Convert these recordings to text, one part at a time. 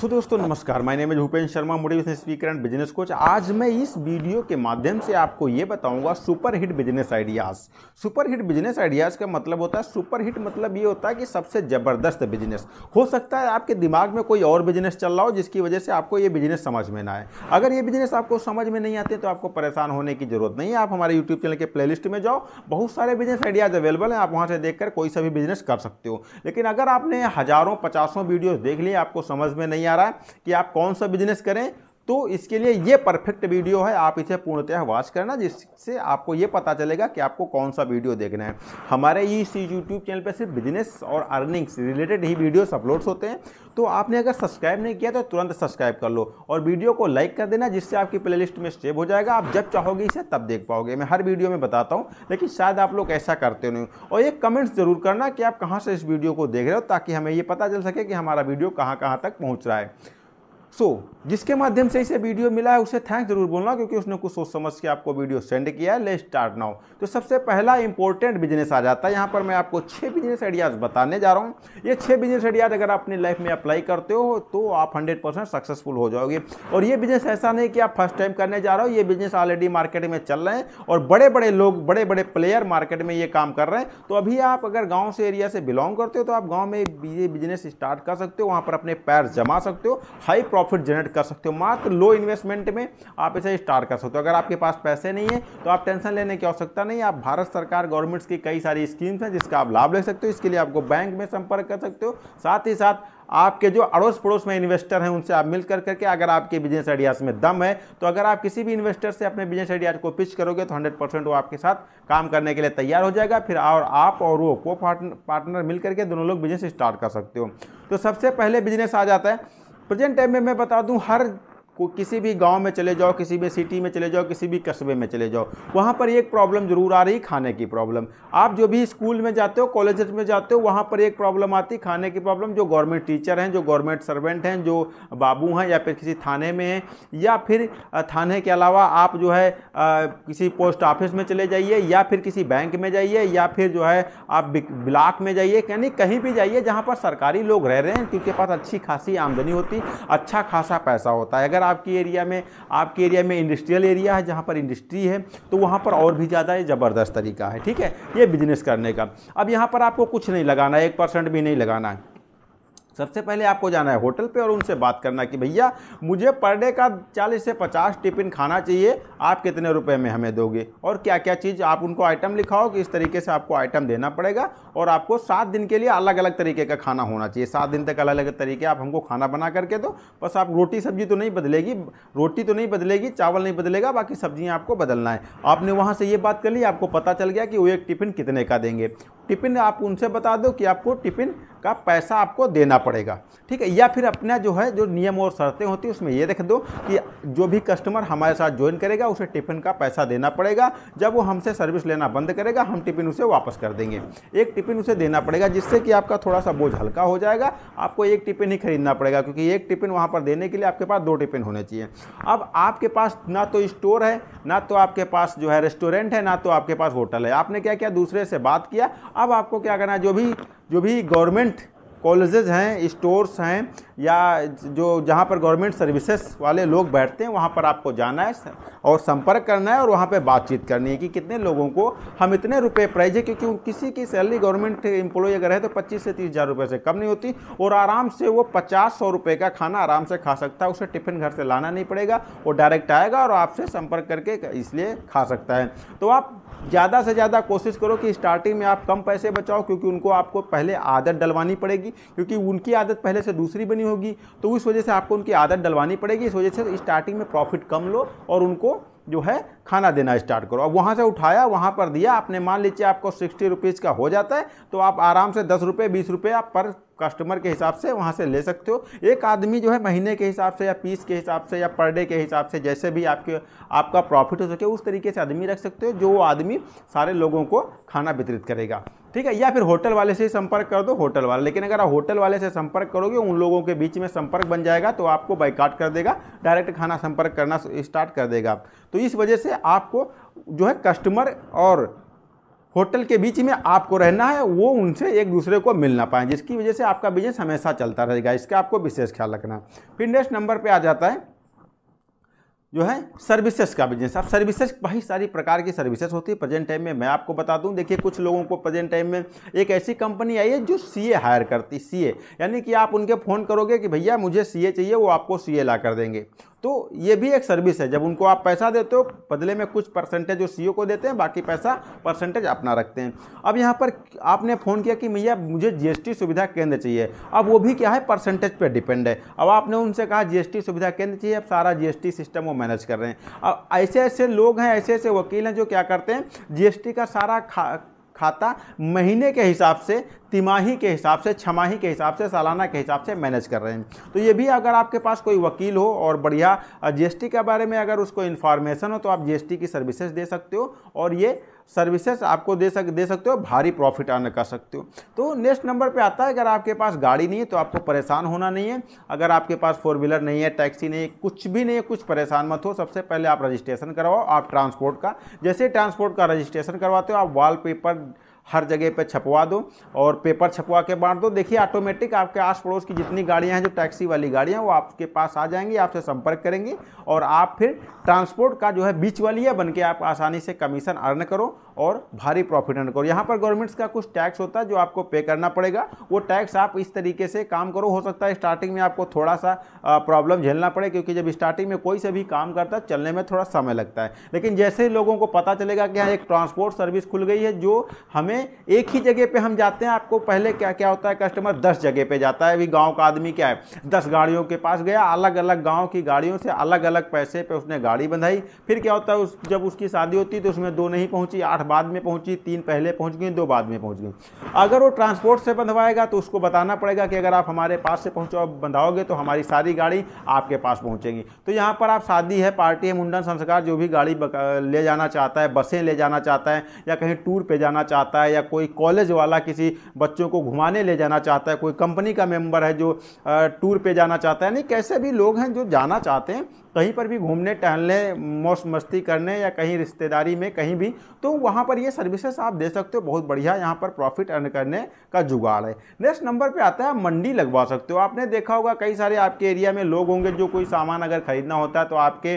सो दोस्तों नमस्कार, my name है Bhupendra Sharma, motivational speaker and business coach. आज मैं इस वीडियो के माध्यम से आपको ये बताऊंगा superhit business ideas. Superhit business ideas का मतलब होता है, सुपरहिट मतलब ये होता है कि सबसे ज़बरदस्त बिजनेस। हो सकता है आपके दिमाग में कोई और बिजनेस चल रहा हो जिसकी वजह से आपको ये बिजनेस समझ में ना आए। अगर ये बिजनेस आपको समझ में नहीं आते तो आपको परेशान होने की जरूरत नहीं है। आप हमारे यूट्यूब चैनल के प्ले लिस्ट में जाओ, बहुत सारे बिजनेस आइडियाज़ अवेलेबल हैं, आप वहाँ से देख कर कोई सा भी बिजनेस कर सकते हो। लेकिन अगर आपने हज़ारों पचासों वीडियोज़ देख लिए, आपको समझ में नहीं आ रहा कि आप कौन सा बिजनेस करें, तो इसके लिए ये परफेक्ट वीडियो है। आप इसे पूर्णतः वॉच करना, जिससे आपको ये पता चलेगा कि आपको कौन सा वीडियो देखना है। हमारे इस यूट्यूब चैनल पर सिर्फ बिजनेस और अर्निंग्स रिलेटेड ही वीडियोस अपलोड्स होते हैं, तो आपने अगर सब्सक्राइब नहीं किया तो तुरंत सब्सक्राइब कर लो और वीडियो को लाइक कर देना, जिससे आपकी प्लेलिस्ट में सेव हो जाएगा। आप जब चाहोगे इसे तब देख पाओगे। मैं हर वीडियो में बताता हूँ, लेकिन शायद आप लोग ऐसा करते नहीं। और एक कमेंट्स ज़रूर करना कि आप कहाँ से इस वीडियो को देख रहे हो, ताकि हमें ये पता चल सके कि हमारा वीडियो कहाँ कहाँ तक पहुँच रहा है। जिसके माध्यम से इसे वीडियो मिला है उसे थैंक्स जरूर बोलना, क्योंकि उसने कुछ सोच समझ के आपको वीडियो सेंड किया है। Let's start now. तो सबसे पहला इंपॉर्टेंट बिजनेस आ जाता है। यहाँ पर मैं आपको 6 बिजनेस आइडियाज़ बताने जा रहा हूँ। ये 6 बिजनेस आइडियाज़ अगर अपनी लाइफ में अप्लाई करते हो तो आप 100% सक्सेसफुल हो जाओगे। और ये बिजनेस ऐसा नहीं कि आप फर्स्ट टाइम करने जा रहे हो, ये बिजनेस ऑलरेडी मार्केट में चल रहे हैं और बड़े बड़े लोग, बड़े बड़े प्लेयर मार्केट में ये काम कर रहे हैं। तो अभी आप अगर गाँव से एरिया से बिलोंग करते हो तो आप गाँव में ये बिजनेस स्टार्ट कर सकते हो, वहाँ पर अपने पैर जमा सकते हो, हाई प्रॉफिट जनरेट कर सकते हो। मात्र लो इन्वेस्टमेंट में आप इसे स्टार्ट कर सकते हो। अगर आपके पास पैसे नहीं है तो आप टेंशन लेने की आवश्यकता नहीं। आप भारत सरकार गवर्नमेंट्स की कई सारी स्कीम्स हैं जिसका आप लाभ ले सकते हो। इसके लिए आपको बैंक में संपर्क कर सकते हो, साथ ही साथ आपके जो अड़ोस पड़ोस में इन्वेस्टर हैं उनसे आप मिल करके, अगर आपके बिजनेस आइडियाज़ में दम है तो अगर आप किसी भी इन्वेस्टर से अपने बिजनेस आइडियाज़ को पिच करोगे तो 100% वो आपके साथ काम करने के लिए तैयार हो जाएगा। फिर और आप और वो को पार्टनर मिल करके दोनों लोग बिजनेस स्टार्ट कर सकते हो। तो सबसे पहले बिजनेस आ जाता है। प्रेजेंट टाइम में मैं बता दूं, हर किसी भी गांव में चले जाओ, किसी भी सिटी में चले जाओ, किसी भी कस्बे में चले जाओ, वहाँ पर एक प्रॉब्लम ज़रूर आ रही है, खाने की प्रॉब्लम। आप जो भी स्कूल में जाते हो, कॉलेज में जाते हो, वहाँ पर एक प्रॉब्लम आती है, खाने की प्रॉब्लम। जो गवर्नमेंट टीचर हैं, जो गवर्नमेंट सर्वेंट हैं, जो बाबू हैं या फिर किसी थाने में हैं, या फिर थाने के अलावा आप जो है किसी पोस्ट ऑफिस में चले जाइए, या फिर किसी बैंक में जाइए, या फिर जो है आप ब्लॉक में जाइए, यानी कहीं भी जाइए जहाँ पर सरकारी लोग रह रहे हैं, जिनके पास अच्छी खासी आमदनी होती, अच्छा खासा पैसा होता है। अगर आपके एरिया में इंडस्ट्रियल एरिया है, जहाँ पर इंडस्ट्री है, तो वहाँ पर और भी ज़्यादा ये ज़बरदस्त तरीका है। ठीक है, ये बिजनेस करने का। अब यहाँ पर आपको कुछ नहीं लगाना है, 1% भी नहीं लगाना है। सबसे पहले आपको जाना है होटल पे और उनसे बात करना कि भैया मुझे पर डे का 40 से 50 टिफ़िन खाना चाहिए, आप कितने रुपए में हमें दोगे और क्या क्या चीज़। आप उनको आइटम लिखाओ कि इस तरीके से आपको आइटम देना पड़ेगा, और आपको 7 दिन के लिए अलग अलग तरीके का खाना होना चाहिए। 7 दिन तक अलग अलग तरीके आप हमको खाना बना करके दो। बस आप रोटी सब्जी तो नहीं बदलेगी, रोटी तो नहीं बदलेगी, चावल नहीं बदलेगा, बाकी सब्जियाँ आपको बदलना है। आपने वहाँ से ये बात कर ली, आपको पता चल गया कि वो एक टिफ़िन कितने का देंगे। टिफ़िन आप उनसे बता दो कि आपको टिफ़िन का पैसा आपको देना पड़ेगा। ठीक है, या फिर अपना जो है जो नियम और शर्तें होती है उसमें ये रख दो कि जो भी कस्टमर हमारे साथ ज्वाइन करेगा उसे टिफ़िन का पैसा देना पड़ेगा। जब वो हमसे सर्विस लेना बंद करेगा हम टिफ़िन उसे वापस कर देंगे, एक टिफ़िन उसे देना पड़ेगा, जिससे कि आपका थोड़ा सा बोझ हल्का हो जाएगा। आपको एक टिफ़िन ही खरीदना पड़ेगा, क्योंकि एक टिफ़िन वहाँ पर देने के लिए आपके पास 2 टिफ़िन होने चाहिए। अब आपके पास ना तो स्टोर है, ना तो आपके पास जो है रेस्टोरेंट है, ना तो आपके पास होटल है। आपने क्या किया, दूसरे से बात किया। अब आपको क्या करना है, जो भी गवर्नमेंट कॉलेजेस हैं, स्टोर्स हैं, या जो जहाँ पर गवर्नमेंट सर्विसेज वाले लोग बैठते हैं वहाँ पर आपको जाना है और संपर्क करना है और वहाँ पे बातचीत करनी है कि कितने लोगों को हम इतने रुपए प्राइज है, क्योंकि किसी की सैलरी गवर्नमेंट एम्प्लॉय अगर है तो 25 से 30 हज़ार रुपये से कम नहीं होती, और आराम से वो 50-100 रुपये का खाना आराम से खा सकता है। उसे टिफ़िन घर से लाना नहीं पड़ेगा, वो डायरेक्ट आएगा और आपसे संपर्क करके इसलिए खा सकता है। तो आप ज़्यादा से ज़्यादा कोशिश करो कि स्टार्टिंग में आप कम पैसे बचाओ, क्योंकि उनको आपको पहले आदत डलवानी पड़ेगी, क्योंकि उनकी आदत पहले से दूसरी बनी होगी, तो इस वजह से आपको उनकी आदत डलवानी पड़ेगी। इस वजह से स्टार्टिंग में प्रॉफिट कम लो और उनको जो है खाना देना स्टार्ट करो। अब वहाँ से उठाया, वहाँ पर दिया आपने, मान लीजिए आपको 60 रुपीज़ का हो जाता है, तो आप आराम से 10 रुपये 20 रुपये आप पर कस्टमर के हिसाब से वहाँ से ले सकते हो। एक आदमी जो है महीने के हिसाब से या पीस के हिसाब से या पर डे के हिसाब से, जैसे भी आपका प्रॉफिट हो सके उस तरीके से आदमी रख सकते हो, जो वो आदमी सारे लोगों को खाना वितरित करेगा। ठीक है, या फिर होटल वाले से संपर्क कर दो, होटल वाले। लेकिन अगर आप होटल वाले से संपर्क करोगे, उन लोगों के बीच में संपर्क बन जाएगा, तो आपको बाइकाट कर देगा, डायरेक्ट खाना संपर्क करना स्टार्ट कर देगा। तो इस वजह से आपको जो है कस्टमर और होटल के बीच में आपको रहना है, वो उनसे एक दूसरे को मिल ना पाएँ, जिसकी वजह से आपका बिजनेस हमेशा चलता रहेगा। इसका आपको विशेष ख्याल रखना। फिर नेक्स्ट नंबर पे आ जाता है जो है सर्विसेज का बिजनेस। अब सर्विसेज बहुत सारी प्रकार की सर्विसेज होती है प्रेजेंट टाइम में। मैं आपको बता दूं, देखिए कुछ लोगों को प्रेजेंट टाइम में एक ऐसी कंपनी आई है जो सीए हायर करती, सीए यानी कि आप उनके फ़ोन करोगे कि भैया मुझे सीए चाहिए, वो आपको सीए ला कर देंगे। तो ये भी एक सर्विस है, जब उनको आप पैसा देते हो बदले में कुछ परसेंटेज वो सीईओ को देते हैं, बाकी पैसा परसेंटेज अपना रखते हैं। अब यहाँ पर आपने फ़ोन किया कि भैया मुझे जीएसटी सुविधा केंद्र चाहिए, अब वो भी क्या है परसेंटेज पे डिपेंड है। अब आपने उनसे कहा जीएसटी सुविधा केंद्र चाहिए, अब सारा जीएसटी सिस्टम वो मैनेज कर रहे हैं। अब ऐसे ऐसे लोग हैं, ऐसे ऐसे वकील हैं जो क्या करते हैं जीएसटी का सारा खाता महीने के हिसाब से, तिमाही के हिसाब से, छमाही के हिसाब से, सालाना के हिसाब से मैनेज कर रहे हैं। तो ये भी अगर आपके पास कोई वकील हो और बढ़िया जीएसटी के बारे में अगर उसको इन्फॉर्मेशन हो तो आप जीएसटी की सर्विसेज दे सकते हो और ये सर्विसेज आपको दे सकते हो, भारी प्रॉफिट अर्न कर सकते हो। तो नेक्स्ट नंबर पे आता है अगर आपके पास गाड़ी नहीं है तो आपको परेशान होना नहीं है। अगर आपके पास फोर व्हीलर नहीं है, टैक्सी नहीं है, कुछ भी नहीं है, कुछ परेशान मत हो। सबसे पहले आप रजिस्ट्रेशन करवाओ आप ट्रांसपोर्ट का। जैसे ट्रांसपोर्ट का रजिस्ट्रेशन करवाते हो आप वॉलपेपर हर जगह पे छपवा दो और पेपर छपवा के बांट दो। देखिए ऑटोमेटिक आपके आस पड़ोस की जितनी गाड़ियां हैं जो टैक्सी वाली गाड़ियां वो आपके पास आ जाएंगी, आपसे संपर्क करेंगी और आप फिर ट्रांसपोर्ट का जो है बीच वाली है बन के आप आसानी से कमीशन अर्न करो और भारी प्रॉफिट अर्न करो। यहाँ पर गवर्नमेंट्स का कुछ टैक्स होता है जो आपको पे करना पड़ेगा, वो टैक्स आप इस तरीके से काम करो। हो सकता है स्टार्टिंग में आपको थोड़ा सा प्रॉब्लम झेलना पड़े क्योंकि जब स्टार्टिंग में कोई से भी काम करता है चलने में थोड़ा समय लगता है, लेकिन जैसे ही लोगों को पता चलेगा कि यहाँ एक ट्रांसपोर्ट सर्विस खुल गई है जो हमें एक ही जगह पे हम जाते हैं, आपको पहले क्या क्या होता है कस्टमर 10 जगह पे जाता है। अभी गांव का आदमी क्या है 10 गाड़ियों के पास गया, अलग अलग गांव की गाड़ियों से अलग अलग पैसे पे उसने गाड़ी बंधाई। फिर क्या होता है जब उसकी शादी होती है तो उसमें 2 नहीं पहुंची, 8 बाद में पहुंची, 3 पहले पहुंच गई, 2 बाद में पहुंच गई। अगर वो ट्रांसपोर्ट से बंधवाएगा तो उसको बताना पड़ेगा कि अगर आप हमारे पास से बंधाओगे तो हमारी सारी गाड़ी आपके पास पहुंचेगी। तो यहाँ पर आप शादी है, पार्टी है, मुंडन संस्कार, जो भी गाड़ी ले जाना चाहता है, बसें ले जाना चाहता है या कहीं टूर पर जाना चाहता है या कोई कॉलेज वाला किसी बच्चों को घुमाने ले जाना चाहता है, कोई कंपनी का मेंबर है जो टूर पे जाना चाहता है, यानी कैसे भी लोग हैं जो जाना चाहते हैं कहीं पर भी घूमने टहलने, मौज मस्ती करने या कहीं रिश्तेदारी में कहीं भी, तो वहाँ पर ये सर्विसेज आप दे सकते हो। बहुत बढ़िया यहाँ पर प्रॉफिट अर्न करने का जुगाड़ है। नेक्स्ट नंबर पे आता है मंडी लगवा सकते हो। आपने देखा होगा कई सारे आपके एरिया में लोग होंगे जो कोई सामान अगर खरीदना होता है तो आपके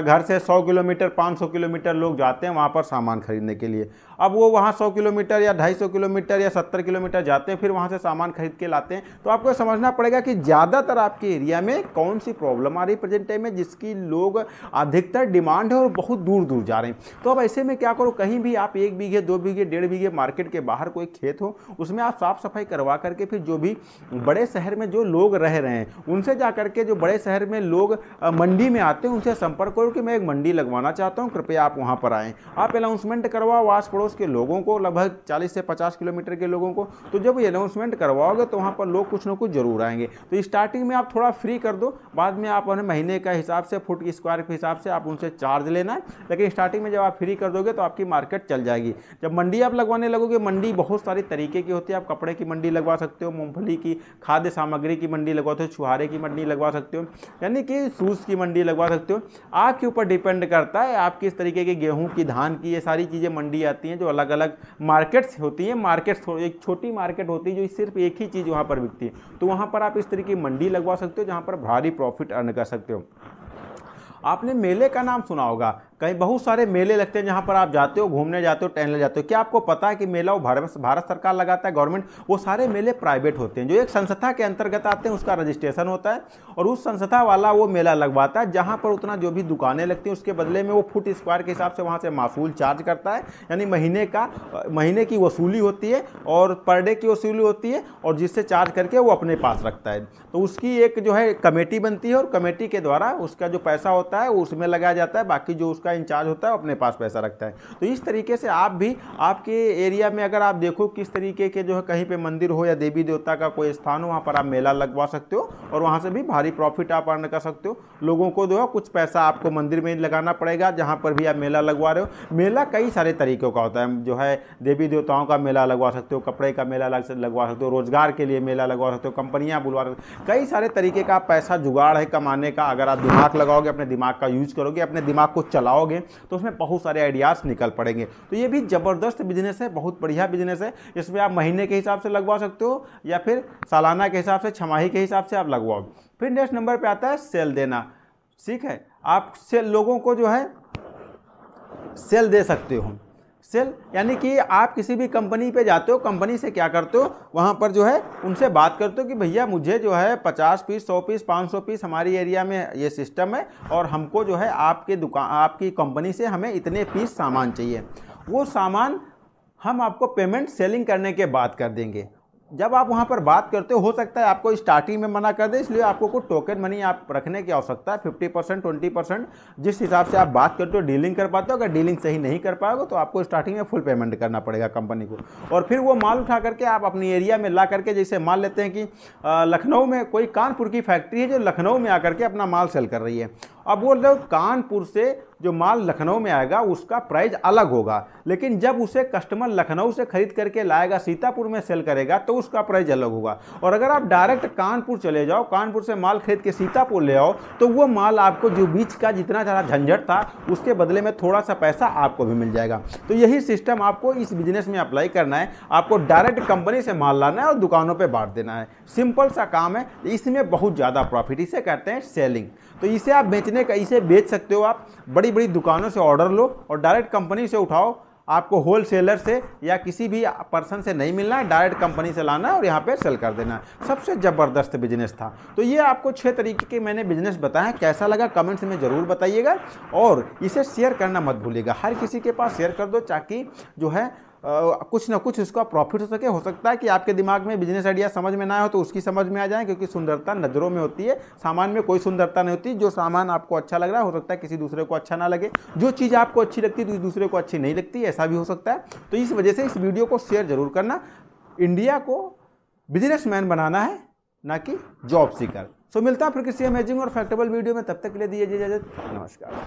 घर से 100 किलोमीटर 500 किलोमीटर लोग जाते हैं वहाँ पर सामान खरीदने के लिए। अब वो वहाँ 100 किलोमीटर या 250 किलोमीटर या 70 किलोमीटर जाते हैं, फिर वहाँ से सामान खरीद के लाते हैं। तो आपको समझना पड़ेगा कि ज़्यादातर आपके एरिया में कौन सी प्रॉब्लम आ रही प्रेजेंट टाइम में जिसकी लोग अधिकतर डिमांड है और बहुत दूर दूर जा रहे हैं। तो अब ऐसे में क्या करो, कहीं भी आप 1 बीघे 2 बीघे 1.5 बीघे मार्केट के बाहर कोई खेत हो उसमें आप साफ़ सफाई करवा करके फिर जो भी बड़े शहर में जो लोग रह रहे हैं उनसे जा करके, जो बड़े शहर में लोग मंडी में आते हैं उनसे संपर्क करो कि मैं एक मंडी लगवाना चाहता हूँ, कृपया आप वहाँ पर आएँ। आप अनाउंसमेंट करवाओ आस पड़ोस के लोगों को, लगभग 40 से 50 किलोमीटर के लोगों को। तो जब ये अनाउंसमेंट करवाओगे तो वहाँ पर लोग कुछ ना कुछ जरूर आएंगे। तो स्टार्टिंग में आप थोड़ा फ्री कर दो, बाद में आप उन्हें महीने का हिसाब से, फुट के स्क्वायर के हिसाब से आप उनसे चार्ज लेना है, लेकिन स्टार्टिंग में जब आप फ्री कर दोगे तो आपकी मार्केट चल जाएगी। जब मंडी आप लगवाने लगोगे, मंडी बहुत सारे तरीके की होती है। आप कपड़े की मंडी लगवा सकते हो, मूँगफली की, खाद्य सामग्री की मंडी लगवाते हो, छुहारे की मंडी लगवा सकते हो, यानी कि शूज़ की मंडी लगवा सकते हो। आपके ऊपर डिपेंड करता है आप किस तरीके के गेहूँ की, धान की, ये सारी चीज़ें मंडी आती हैं जो अलग अलग मार्केट्स होती हैं। मार्केट्स एक छोटी मार्केट होती है जो सिर्फ एक ही चीज़ वहाँ पर बिकती है, तो वहाँ पर आप इस तरीके की मंडी लगवा सकते हो जहाँ पर भारी प्रॉफिट अर्न कर सकते हो। आपने मेले का नाम सुना होगा, कहीं बहुत सारे मेले लगते हैं जहाँ पर आप जाते हो, घूमने जाते हो, टहलने जाते हो। क्या आपको पता है कि मेला वो भारत सरकार लगाता है, गवर्नमेंट, वो सारे मेले प्राइवेट होते हैं जो एक संस्था के अंतर्गत आते हैं, उसका रजिस्ट्रेशन होता है और उस संस्था वाला वो मेला लगवाता है जहाँ पर उतना जो भी दुकानें लगती हैं उसके बदले में वो फुट स्क्वायर के हिसाब से वहाँ से मासूल चार्ज करता है, यानी महीने की वसूली होती है और पर डे की वसूली होती है और जिससे चार्ज करके वो अपने पास रखता है। तो उसकी एक जो है कमेटी बनती है और कमेटी के द्वारा उसका जो पैसा होता है वो उसमें लगाया जाता है, बाकी जो का इंचार्ज होता है अपने पास पैसा रखता है। तो इस तरीके से आप भी आपके एरिया में अगर आप देखो किस तरीके के जो है कहीं पे मंदिर हो या देवी देवता का कोई स्थान हो वहाँ पर आप मेला लगवा सकते हो और वहाँ से भी भारी प्रॉफिट आप अर्न कर सकते हो। लोगों को दो कुछ पैसा आपको मंदिर में लगाना पड़ेगा जहाँ पर भी आप मेला लगवा रहे हो। मेला कई सारे तरीक़ों का होता है, जो है देवी देवताओं का मेला लगवा सकते हो, कपड़े का मेला लगवा सकते हो, रोजगार के लिए मेला लगवा सकते हो, कंपनियाँ बुलवा सकते हो। कई सारे तरीके का पैसा जुगाड़ है कमाने का। अगर आप दिमाग लगाओगे, अपने दिमाग का यूज करोगे, अपने दिमाग को चलाओ लगाओगे तो उसमें बहुत सारे आइडियाज़ निकल पड़ेंगे। तो ये भी ज़बरदस्त बिजनेस है, बहुत बढ़िया बिजनेस है। इसमें आप महीने के हिसाब से लगवा सकते हो या फिर सालाना के हिसाब से, छमाही के हिसाब से आप लगवाओ। फिर नेक्स्ट नंबर पर आता है सेल देना। ठीक है, आप सेल लोगों को जो है सेल दे सकते हो। सेल यानी कि आप किसी भी कंपनी पे जाते हो, कंपनी से क्या करते हो, वहाँ पर जो है उनसे बात करते हो कि भैया मुझे जो है 50 पीस, 100 पीस, 500 पीस हमारी एरिया में ये सिस्टम है और हमको जो है आपके दुकान, आपकी कंपनी से हमें इतने पीस सामान चाहिए। वो सामान हम आपको पेमेंट सेलिंग करने के बाद कर देंगे। जब आप वहाँ पर बात करते हो सकता है आपको स्टार्टिंग में मना कर दे, इसलिए आपको कुछ टोकन मनी आप रखने की आवश्यकता है। 50%, 20%, जिस हिसाब से आप बात करते हो, डीलिंग कर पाते हो। अगर डीलिंग सही नहीं कर पाओगे तो आपको स्टार्टिंग में फुल पेमेंट करना पड़ेगा कंपनी को। और फिर वो माल उठा करके आप अपनी एरिया में ला करके, जैसे मान लेते हैं कि लखनऊ में कोई कानपुर की फैक्ट्री है जो लखनऊ में आकर के अपना माल सेल कर रही है। अब वो लोग कानपुर से जो माल लखनऊ में आएगा उसका प्राइस अलग होगा, लेकिन जब उसे कस्टमर लखनऊ से खरीद करके लाएगा, सीतापुर में सेल करेगा, तो उसका प्राइस अलग होगा। और अगर आप डायरेक्ट कानपुर चले जाओ, कानपुर से माल खरीद के सीतापुर ले आओ, तो वो माल आपको जो बीच का जितना ज़्यादा झंझट था उसके बदले में थोड़ा सा पैसा आपको भी मिल जाएगा। तो यही सिस्टम आपको इस बिजनेस में अप्लाई करना है। आपको डायरेक्ट कंपनी से माल लाना है और दुकानों पर बांट देना है। सिंपल सा काम है, इसमें बहुत ज़्यादा प्रॉफिट, इसे कहते हैं सेलिंग। तो इसे आप बेचने का, इसे बेच सकते हो आप, बड़ी बड़ी दुकानों से ऑर्डर लो और डायरेक्ट कंपनी से उठाओ। आपको होल सेलर से या किसी भी पर्सन से नहीं मिलना है, डायरेक्ट कंपनी से लाना है और यहाँ पे सेल कर देना है। सबसे ज़बरदस्त बिजनेस था। तो ये आपको 6 तरीके के मैंने बिजनेस बताया। कैसा लगा कमेंट्स में ज़रूर बताइएगा और इसे शेयर करना मत भूलिएगा। हर किसी के पास शेयर कर दो ताकि जो है कुछ ना कुछ उसका प्रॉफिट हो सके। हो सकता है कि आपके दिमाग में बिजनेस आइडिया समझ में ना हो तो उसकी समझ में आ जाए, क्योंकि सुंदरता नज़रों में होती है, सामान में कोई सुंदरता नहीं होती। जो सामान आपको अच्छा लग रहा है हो सकता है किसी दूसरे को अच्छा ना लगे, जो चीज़ आपको अच्छी लगती है दूसरे को अच्छी नहीं लगती, ऐसा भी हो सकता है। तो इस वजह से इस वीडियो को शेयर जरूर करना। इंडिया को बिजनेसमैन बनाना है, ना कि जॉब सीकर। सो मिलता है फिर किसी अमेजिंग और फैक्टेबल वीडियो में, तब तक के लिए दीजिए इजाजत। नमस्कार।